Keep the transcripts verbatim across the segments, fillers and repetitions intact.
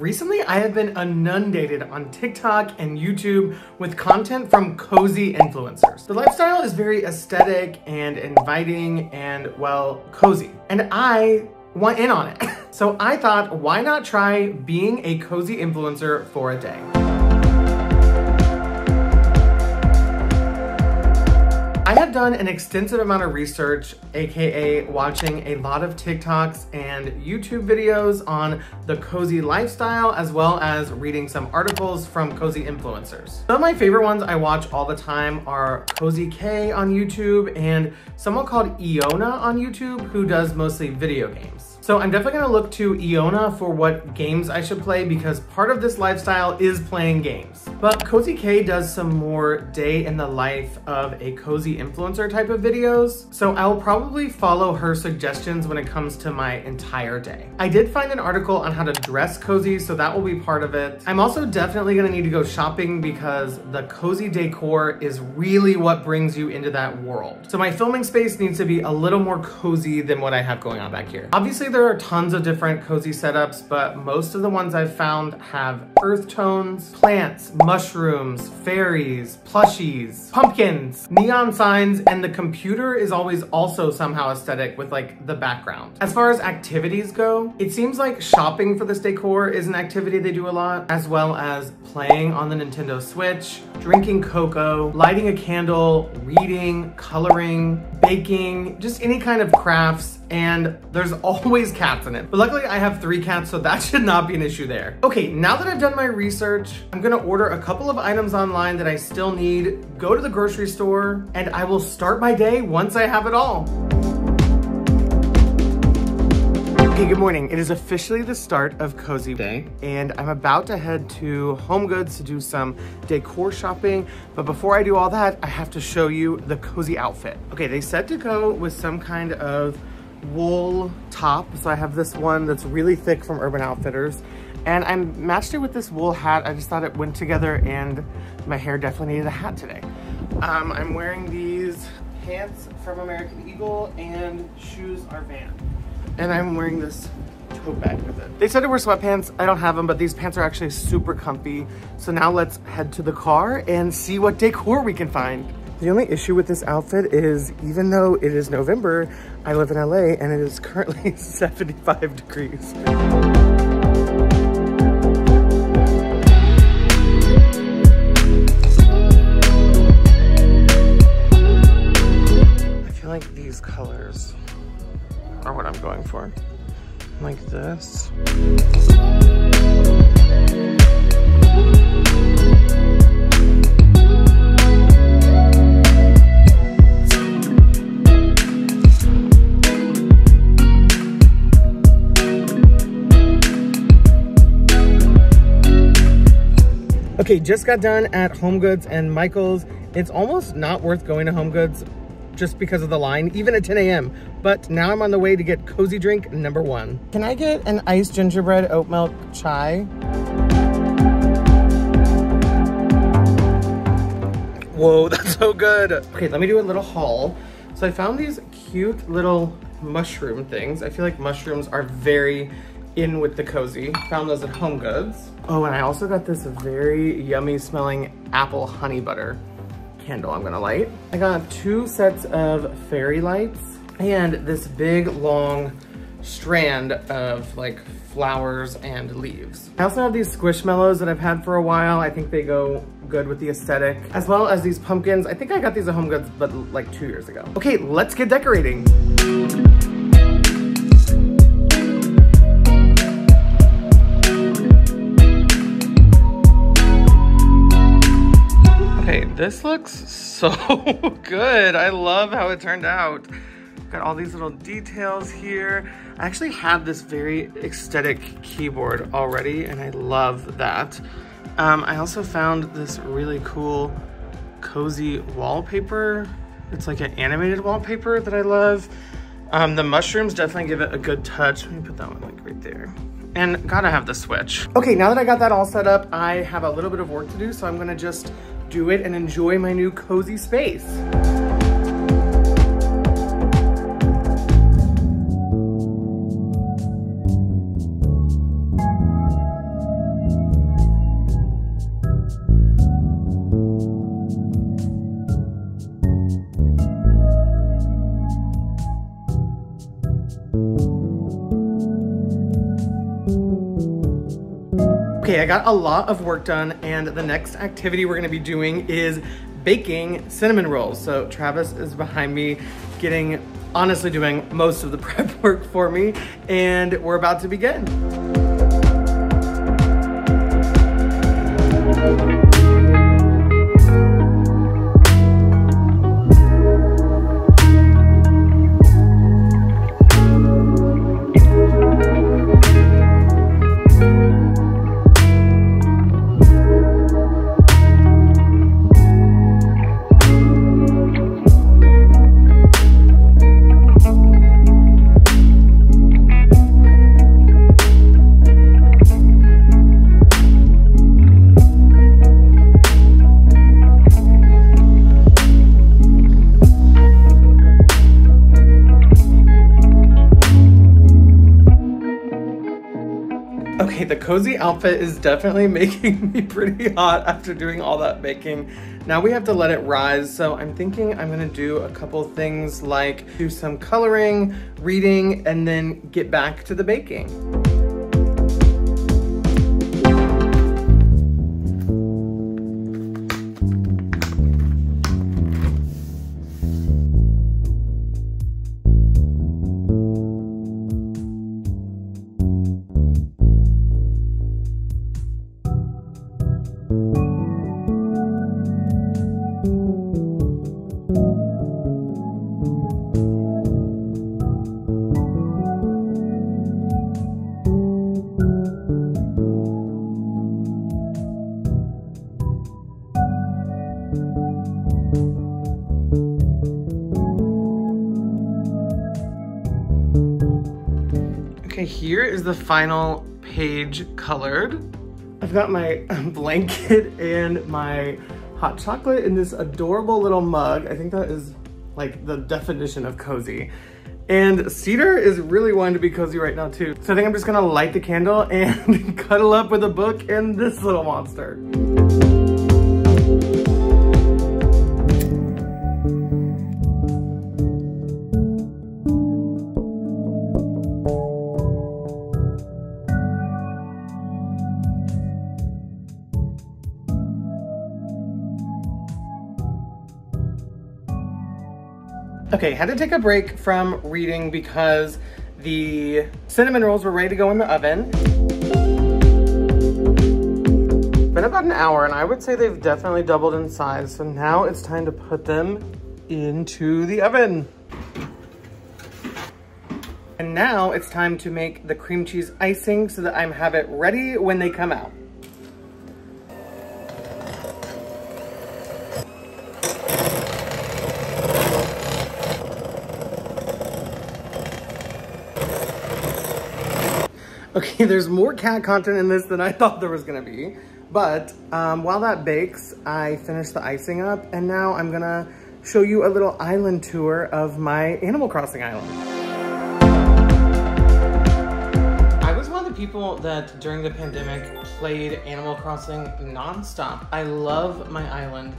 Recently, I have been inundated on TikTok and YouTube with content from cozy influencers. The lifestyle is very aesthetic and inviting and, well, cozy. And I want in on it. So I thought, why not try being a cozy influencer for a day? I have done an extensive amount of research, aka watching a lot of TikToks and YouTube videos on the cozy lifestyle, as well as reading some articles from cozy influencers. Some of my favorite ones I watch all the time are Cozy K on YouTube and someone called Iona on YouTube, who does mostly video games. So I'm definitely gonna look to Iona for what games I should play, because part of this lifestyle is playing games. But Cozy K does some more day in the life of a cozy influencer type of videos, so I'll probably follow her suggestions when it comes to my entire day. I did find an article on how to dress cozy, so that will be part of it. I'm also definitely gonna need to go shopping, because the cozy decor is really what brings you into that world. So my filming space needs to be a little more cozy than what I have going on back here. Obviously there are tons of different cozy setups, but most of the ones I've found have earth tones, plants, mushrooms, fairies, plushies, pumpkins, neon signs, and the computer is always also somehow aesthetic with like the background. As far as activities go, it seems like shopping for this decor is an activity they do a lot, as well as playing on the Nintendo Switch, drinking cocoa, lighting a candle, reading, coloring, baking, just any kind of crafts. And there's always cats in it. But luckily I have three cats, so that should not be an issue there. Okay, now that I've done my research, I'm gonna order a couple of items online that I still need, go to the grocery store, and I will start my day once I have it all. Hey, good morning. It is officially the start of Cozy Day, and I'm about to head to HomeGoods to do some decor shopping. But before I do all that, I have to show you the cozy outfit. Okay, they said to go with some kind of wool top. So I have this one that's really thick from Urban Outfitters, and I matched it with this wool hat. I just thought it went together, and my hair definitely needed a hat today. Um, I'm wearing these pants from American Eagle, and shoes are Vans. And I'm wearing this tote bag with it. They said to wear sweatpants. I don't have them, but these pants are actually super comfy. So now let's head to the car and see what decor we can find. The only issue with this outfit is, even though it is November, I live in L A and it is currently seventy-five degrees. I feel like these colors are what I'm going for. Like this. Okay, just got done at HomeGoods and Michael's. It's almost not worth going to HomeGoods just because of the line, even at ten A M But now I'm on the way to get cozy drink number one. Can I get an iced gingerbread oat milk chai? Whoa, that's so good. Okay, let me do a little haul. So I found these cute little mushroom things. I feel like mushrooms are very in with the cozy. Found those at HomeGoods. Oh, and I also got this very yummy smelling apple honey butter candle I'm gonna light. I got two sets of fairy lights and this big long strand of like flowers and leaves. I also have these Squishmallows that I've had for a while. I think they go good with the aesthetic, as well as these pumpkins. I think I got these at HomeGoods, but like two years ago. Okay, let's get decorating. This looks so good. I love how it turned out. Got all these little details here. I actually have this very aesthetic keyboard already, and I love that. Um, I also found this really cool cozy wallpaper. It's like an animated wallpaper that I love. Um, the mushrooms definitely give it a good touch. Let me put that one like right there. And gotta have the Switch. Okay, now that I got that all set up, I have a little bit of work to do, so I'm gonna just do it and enjoy my new cozy space. Okay, I got a lot of work done, and the next activity we're gonna be doing is baking cinnamon rolls. So Travis is behind me getting, honestly doing most of the prep work for me, and we're about to begin. Okay, the cozy outfit is definitely making me pretty hot after doing all that baking. Now we have to let it rise, so I'm thinking I'm gonna do a couple things like do some coloring, reading, and then get back to the baking. Here is the final page colored. I've got my blanket and my hot chocolate in this adorable little mug. I think that is like the definition of cozy. And Cedar is really wanting to be cozy right now too. So I think I'm just gonna light the candle and cuddle up with a book and this little monster. Okay, had to take a break from reading because the cinnamon rolls were ready to go in the oven. It's been about an hour and I would say they've definitely doubled in size. So now it's time to put them into the oven. And now it's time to make the cream cheese icing so that I have it ready when they come out. Okay, there's more cat content in this than I thought there was gonna be. But um, while that bakes, I finished the icing up and now I'm gonna show you a little island tour of my Animal Crossing island. I was one of the people that during the pandemic played Animal Crossing nonstop. I love my island,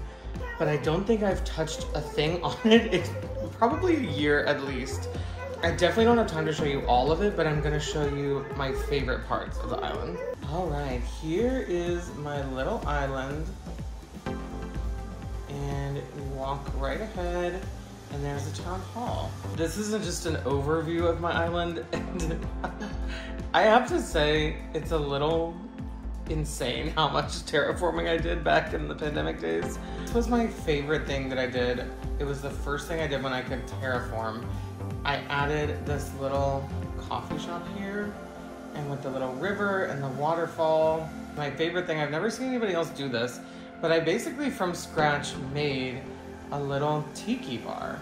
but I don't think I've touched a thing on it. It's probably a year at least. I definitely don't have time to show you all of it, but I'm gonna show you my favorite parts of the island. All right, here is my little island. And walk right ahead, and there's a town hall. This isn't just an overview of my island. And I have to say, it's a little insane how much terraforming I did back in the pandemic days. This was my favorite thing that I did. It was the first thing I did when I could terraform. I added this little coffee shop here and with the little river and the waterfall. My favorite thing, I've never seen anybody else do this, but I basically from scratch made a little tiki bar.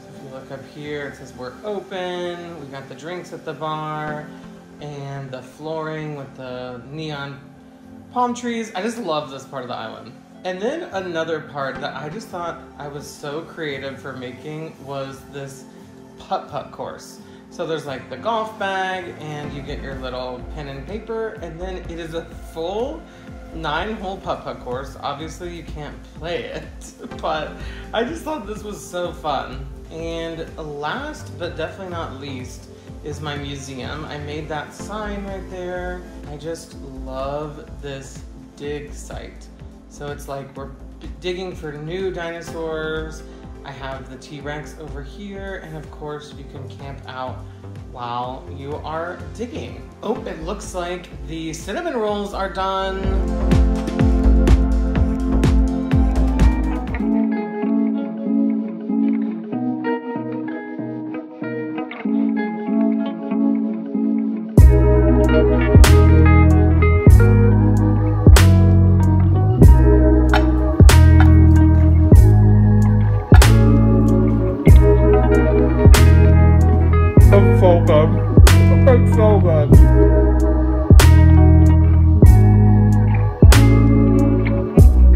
So if you look up here, it says we're open. We got the drinks at the bar and the flooring with the neon palm trees. I just love this part of the island. And then another part that I just thought I was so creative for making was this putt-putt course. So there's like the golf bag and you get your little pen and paper, and then it is a full nine hole putt-putt course. Obviously you can't play it, but I just thought this was so fun. And last but definitely not least is my museum. I made that sign right there. I just love this dig site. So it's like we're digging for new dinosaurs. I have the T-Rex over here, and of course you can camp out while you are digging. Oh, it looks like the cinnamon rolls are done.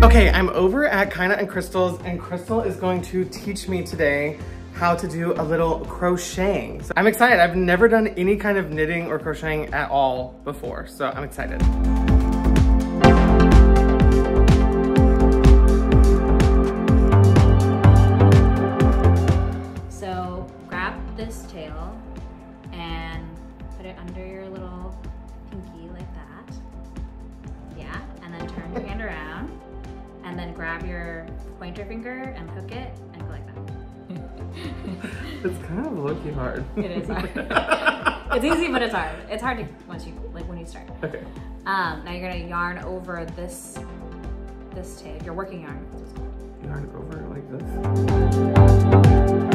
Okay, I'm over at Kyna and Crystal's, and Crystal is going to teach me today how to do a little crocheting. So I'm excited. I've never done any kind of knitting or crocheting at all before, so I'm excited. So grab this tail and put it under your little pinky like that. Yeah, and then turn your hand around. And then grab your pointer finger and hook it and go like that. It's kind of low-key hard. It is hard. It's easy, but it's hard. It's hard to, once you like when you start. Okay. Um, now you're gonna yarn over this this tail. Your working yarn. That's what it's called. Yarn over like this.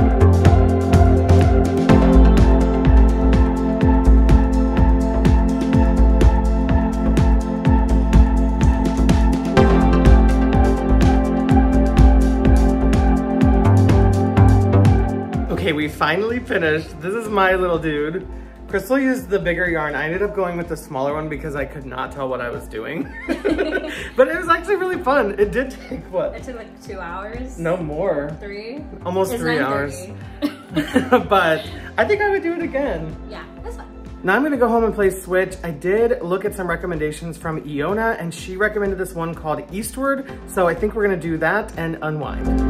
Okay, we finally finished. This is my little dude. Crystal used the bigger yarn. I ended up going with the smaller one because I could not tell what I was doing. But it was actually really fun. It did take what? It took like two hours. No more. Three? Almost it's three hours. But I think I would do it again. Yeah, that's fun. Now I'm gonna go home and play Switch. I did look at some recommendations from Iona, and she recommended this one called Eastward. So I think we're gonna do that and unwind.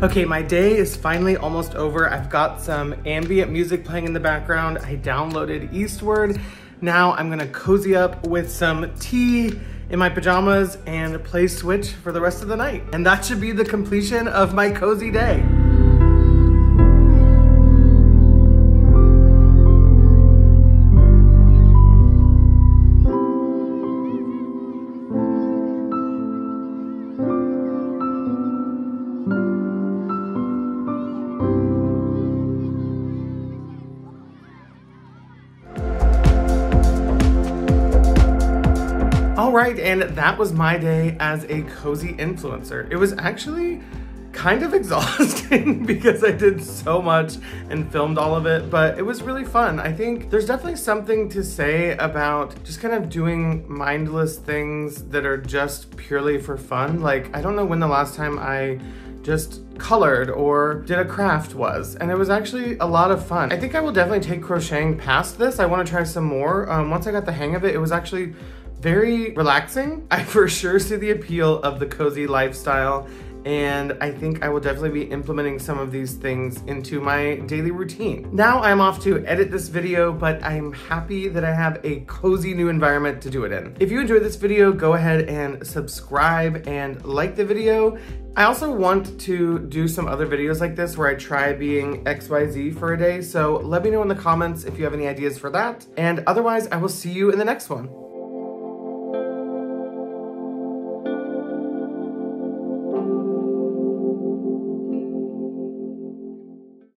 Okay, my day is finally almost over. I've got some ambient music playing in the background. I downloaded Eastward. Now I'm gonna cozy up with some tea in my pajamas and play Switch for the rest of the night. And that should be the completion of my cozy day. All right, and that was my day as a cozy influencer. It was actually kind of exhausting because I did so much and filmed all of it, but it was really fun. I think there's definitely something to say about just kind of doing mindless things that are just purely for fun. Like, I don't know when the last time I just colored or did a craft was, and it was actually a lot of fun. I think I will definitely take crocheting past this. I want to try some more. Um, once I got the hang of it, it was actually very relaxing. I for sure see the appeal of the cozy lifestyle, and I think I will definitely be implementing some of these things into my daily routine. Now I'm off to edit this video, but I'm happy that I have a cozy new environment to do it in. If you enjoyed this video, go ahead and subscribe and like the video. I also want to do some other videos like this where I try being X Y Z for a day, so let me know in the comments if you have any ideas for that. And otherwise, I will see you in the next one.